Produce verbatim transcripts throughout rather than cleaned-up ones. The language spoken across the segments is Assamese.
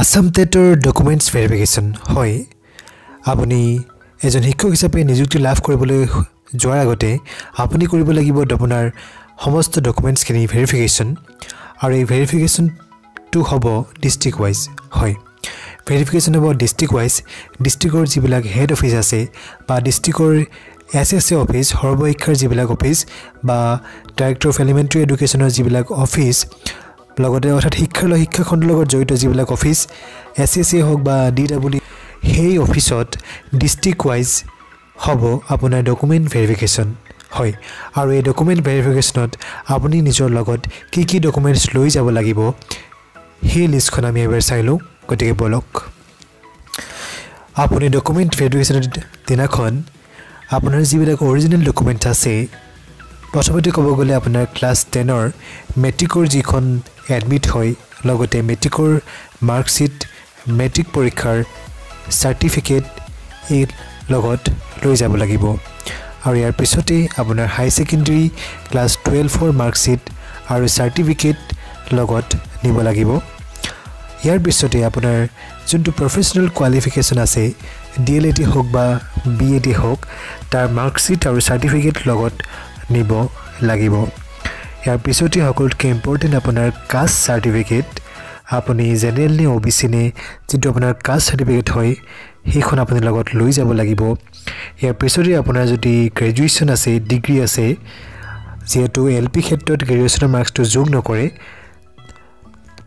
Assam Tetor documents verification hoy Abuni as an Hiko Sape Nizuki Laf Coribole Joaragote, Apuni Coribolagibo Doponar, Homos the documents can verification or a verification to Hobo district wise hoy. Verification about district wise, district or Zibilag head office assay, but district or S S A office, Horboiker Zibilag office, ba director of elementary education or Zibilag office. লগতে অর্থাৎ শিক্ষা ল শিক্ষা খণ্ড লগত জড়িত জিবিলাক অফিস এসএসসি হক বা ডিডব্লিউ হেই অফিসত ডিস্ট্রিক্ট ওয়াইজ হবো আপোনাৰ ডকুমেন্ট ভেৰিফিকেচন হয় আৰু এই ডকুমেন্ট ভেৰিফিকেচনত আপুনি নিজৰ লগত কি কি ডকুমেন্টছ লৈ যাব লাগিব হেই লিষ্টখন আমি এবাৰ চাইলো গতিকে বলক আপুনি ডকুমেন্ট ভেৰিফিকেচনৰ দিনাখন আপোনাৰ জিবিলাক অৰিজিনেল ডকুমেন্ট আছে পছবতে কব গলে আপোনাৰ ক্লাস ten অৰ মেট্ৰিকৰ যিখন এডমিট হয় লগতে মেট্ৰিকৰ মাৰ্কশিট মেট্ৰিক পৰীক্ষাৰ সাৰ্টিফিকেট এই লগত লৈ যাব লাগিব আৰু ইয়াৰ পিছতে আপোনাৰ হাই সেকেন্ডাৰী ক্লাস twelve অৰ মাৰ্কশিট আৰু সাৰ্টিফিকেট লগত নিব লাগিব ইয়াৰ পিছতে আপোনাৰ যোনটো প্ৰফেচনেল কোৱালিফিকেচন আছে D L T হওক বা B A T হওক তাৰ মাৰ্কশিট আৰু সাৰ্টিফিকেট লগত নিব লাগিব ইয়াৰ পিছতে সকলোতকৈ ইম্পৰ্টেণ্ট আপোনাৰ কাষ্ট সাৰ্টিফিকেট আপুনি জেনেৰেল নে O B C নে যেটো আপোনাৰ কাষ্ট সাৰ্টিফিকেট হয় সেইখন আপুনি লগত লৈ যাব লাগিব ইয়াৰ পিছতে আপোনাৰ যদি গ্ৰেজুৱেচন আছে ডিগ্ৰী আছে যেটো L P ক্ষেত্ৰত গ্ৰেজুৱেচনৰ মাৰ্কসটো যোগ নকৰে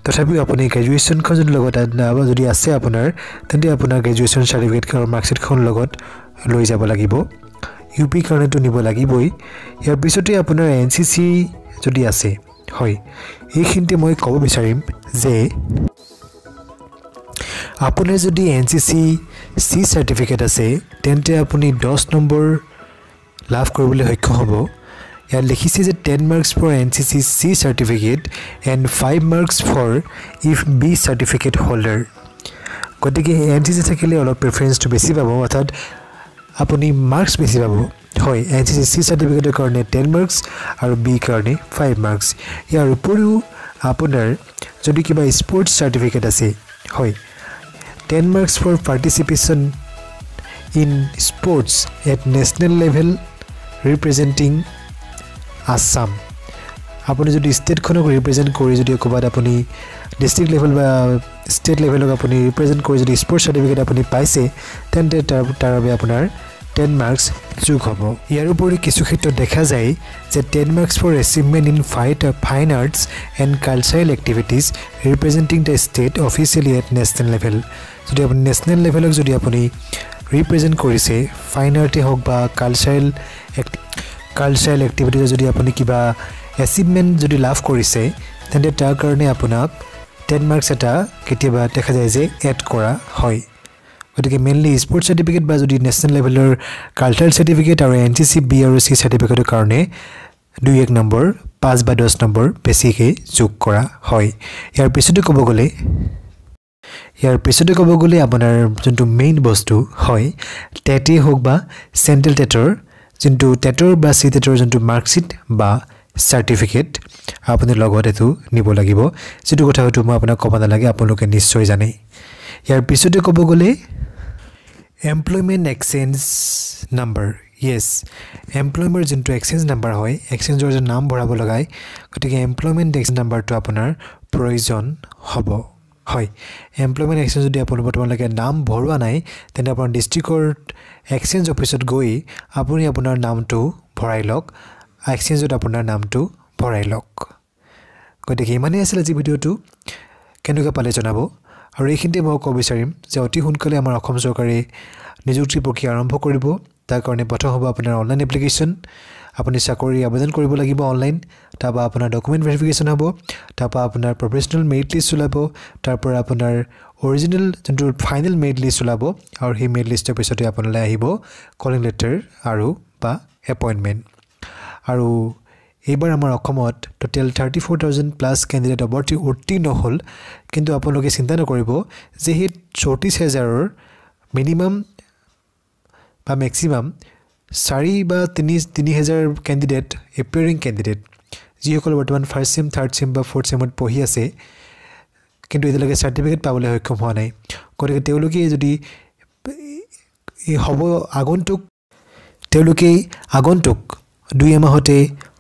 তথাপিও আপুনি গ্ৰেজুৱেচন খন লগত আদনাবা যদি আছে আপোনাৰ তেন্তে আপোনাৰ গ্ৰেজুৱেচন সাৰ্টিফিকেট আৰু মাৰ্কশিটখন লগত লৈ যাব লাগিব U P কাৰণে তো নিব লাগিবই ইয়াৰ পিছতে আপোনাৰ N C C যদি আছে হয় এইখিনতে মই ক'ব বিচাৰিম যে আপুনি যদি N C C C certificate আছে তেন্তে আপুনি ten নম্বৰ লাভ কৰিবলৈ সক্ষম হ'ব ইয়াত লিখিছে যে ten marks for N C C C certificate and five marks for if B certificate holder গতিকে N C C থাকিলে অলপ প্ৰেফাৰেন্সটো বেছি পাব অৰ্থাৎ আপুনি মাৰ্কস বেছি পাব হয় N C C সাৰ্টিফিকেটৰ কাৰণে ten মাৰ্কস আৰু B কাৰণে five মাৰ্কস ইয়াৰ উপৰিও আপোনাৰ যদি কিবা স্পোৰ্টছ সাৰ্টিফিকেট আছে হয় ten marks for participation in sports at national level representing Assam আপুনি যদি ষ্টেটখনক ৰিপ্ৰেজেন্ট কৰি যদি ক'বাত আপুনি ডিস্ট্ৰিক্ট লেভেল বা স্টেট লেভেলক আপুনি ৰিপ্ৰেজেন্ট কৰি যদি স্পোৰ্টছ সাৰ্টিফিকেট আপুনি পাইছে তেন্তে তাৰবে আপোনাৰ ten মাৰ্কস যোগ হ'ব ইয়াৰ উপৰি কিছু ক্ষেত্ৰত দেখা যায় যে ten marks for achievement in fight of fine arts and cultural activities representing the state officially at national level যদি আপুনি নেশ্যনেল লেভেলক যদি আপুনি ৰিপ্ৰেজেন্ট কৰিছে ফাইন আৰ্টে হওক বা কালচাৰেল কালচাৰেল এক্টিভিটিজ যদি আপুনি কিবা এচিভমেন্ট যদি লাভ কৰিছে তেন্তে তাৰ কাৰণে আপোনাক ten মাৰ্কস এটা কেতিয়াবা দেখা যায় যে এড কৰা হয় গতিকে মেইনলি স্পোৰ্টছ সাৰ্টিফিকেট বা যদি ন্যাশনাল লেভেলৰ কালচাৰাল সাৰ্টিফিকেট আৰু N C C B আৰু C সাৰ্টিফিকেটৰ কাৰণে two one নম্বৰ five বা ten নম্বৰ বেছিকৈ যোগ কৰা হয় ইয়াৰ পিছতে ক'ব গলে ইয়াৰ পিছতে ক'ব গলে আপোনাৰ যোনটো মেইন বস্তু হয় টেটে হোক বা সেন্ট্ৰাল টেটৰ যোনটো টেটৰ বা সি টেটৰ যোনটো মার্কশিট বা সার্টিফিকেট আপুনি লগত এটো নিব লাগিব যেটো কথা হয়তো মই আপোনাক ক'ব নালাগে আপোনালোকে নিশ্চয় জানে ইয়াৰ পিছতে ক'ব গলে Employment exchange number. Yes, employment into exchange number hoy. Exchange or naam bhorabo lagai. Gotike employment exchange number to apunar provision hobo. Hoy. Employment exchange jodi apun botoman lage naam bhorwa nai, then apun district or exchange officeot goi apuni apunar naam to bhorai lok. Exchange jodi apunar naam to bhorai lok. Gotike mane asile ji video to kenuka pale janabo. আৰু এইখিনতে মই ক'ব বিচাৰিম যে অতি সোনকালে আমাৰ অসম চৰকাৰে নিযুক্তি প্ৰক্ৰিয়া আৰম্ভ কৰিব তাৰ কাৰণে প্ৰথম হ'ব আপোনাৰ অনলাইন এপ্লিকেচন আপুনি চাকৰি আবেদন কৰিব লাগিব অনলাইন তাৰপা আপোনাৰ ডকুমেন্ট ভেৰিফিকেচন হ'ব তাৰপা আপোনাৰ প্ৰফেচনেল মেৰিট লিষ্ট ওলাব তাৰপা আপোনাৰ অৰিজিনেল যোনটো ফাইনাল মেৰিট লিষ্ট ওলাব আৰু সেই মেৰিট লিষ্টৰ পিছতে আপোনালৈ আহিব কলিং লেটাৰ আৰু বা এপইণ্টমেণ্ট আৰু এইবাৰ আমাৰ অসমত total thirty-four thousand plus candidate অবৰ্তি উত্তীৰ্ণ হ'ল কিন্তু আপোনালোকে চিন্তা নকৰিব যে হে thirty-four thousand ৰ মিনিমাম বা ম্যাক্সিমাম four বা three three thousand candidate appearing candidate যিসকল বৰ্তমান ফাৰ্স্ট সেম থাৰ্ড সেম বা ফোৰ্থ সেমত পঢ়ি আছে কিন্তু এদিকে সাৰ্টিফিকেট পাবলে সক্ষম হোৱা নাই গতিকে তেওলোকে যদি এই হব আগন্তুক তেওলোকে আগন্তুক দুই মাহতে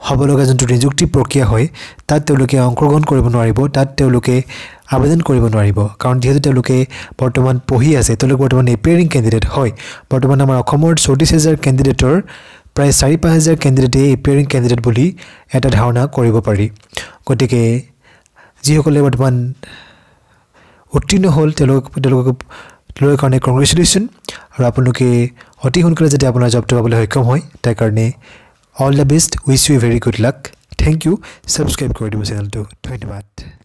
হবলগা যন্ত্র নিযুক্তি প্রক্রিয়া হয় তাত তেওলোকে অংকগ্রহণ কৰিব নোৱাৰিব তাত তেওলোকে আবেদন কৰিব নোৱাৰিব কাৰণ যেহেতু তেওলোকে বৰ্তমান পঢ়ি আছে তেওলোক বৰ্তমান এপিয়াৰিং ক্যান্ডিডেট হয় বৰ্তমান আমাৰ অসমৰ চৌত্ৰিশ হাজাৰ ক্যান্ডিডেটৰ প্ৰায় চাৰি পাঁচ হাজাৰ ক্যান্ডিডেটে এপিয়াৰিং ক্যান্ডিডেট বুলি এটা ধাৰণা কৰিব পাৰি গতিকে যিসকলে বৰ্তমান উত্তীৰ্ণ হ'ল তেওলোক তেওলোকক লৈ কাৰণে কংগ্ৰেচুলেচন আৰু আপোনালোকে অতি সোনকালে যাতে আপোনাৰ জবটো পাবলৈ সক্ষম হয় তাৰ কাৰণে all the best wish you very good luck thank you subscribe কৰি দিব চেনেলটো ধন্যবাদ